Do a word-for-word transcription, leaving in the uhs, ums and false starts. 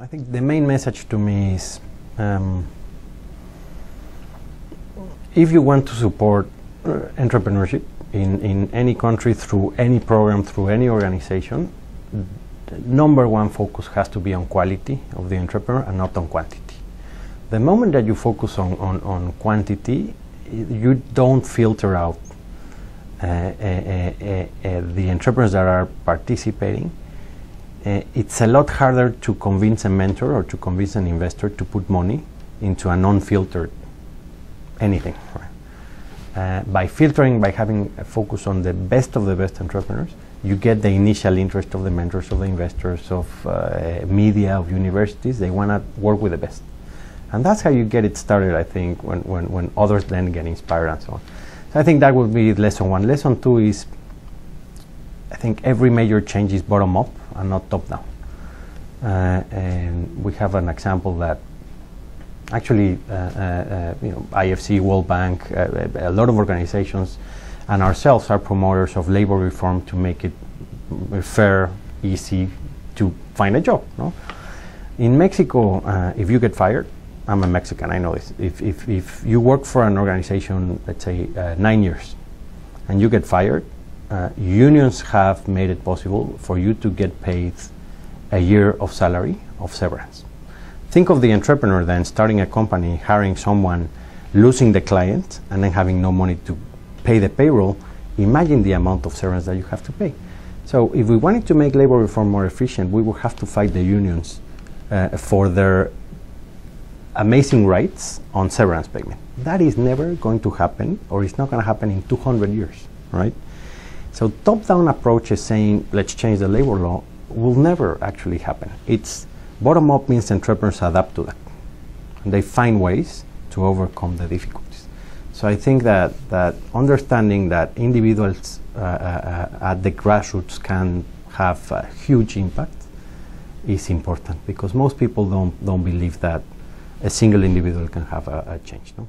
I think the main message to me is um, if you want to support uh, entrepreneurship in, in any country, through any program, through any organization, the number one focus has to be on quality of the entrepreneur and not on quantity. The moment that you focus on, on, on quantity, you don't filter out uh, uh, uh, uh, uh, the entrepreneurs that are participating. Uh, it's a lot harder to convince a mentor or to convince an investor to put money into an unfiltered anything. Uh, by filtering, by having a focus on the best of the best entrepreneurs, you get the initial interest of the mentors, of the investors, of uh, media, of universities. They want to work with the best. And that's how you get it started, I think, when, when, when others then get inspired and so on. So I think that would be lesson one. Lesson two is, I think every major change is bottom up and not top down. Uh, and we have an example that actually, uh, uh, you know, I F C, World Bank, uh, a lot of organizations, and ourselves are promoters of labor reform to make it fair, easy to find a job. No? In Mexico, uh, if you get fired, I'm a Mexican, I know this. If, if, if you work for an organization, let's say uh, nine years, and you get fired, uh, unions have made it possible for you to get paid a year of salary of severance. Think of the entrepreneur then starting a company, hiring someone, losing the client, and then having no money to pay the payroll. Imagine the amount of severance that you have to pay. So if we wanted to make labor reform more efficient, we would have to fight the unions uh, for their amazing rights on severance payment. That is never going to happen, or it's not going to happen in two hundred years, right? So top-down approach is saying, let's change the labor law, will never actually happen. It's bottom-up means entrepreneurs adapt to that. And they find ways to overcome the difficulties. So I think that, that understanding that individuals uh, uh, at the grassroots can have a huge impact is important, because most people don't, don't believe that a single individual can have a, a change. No?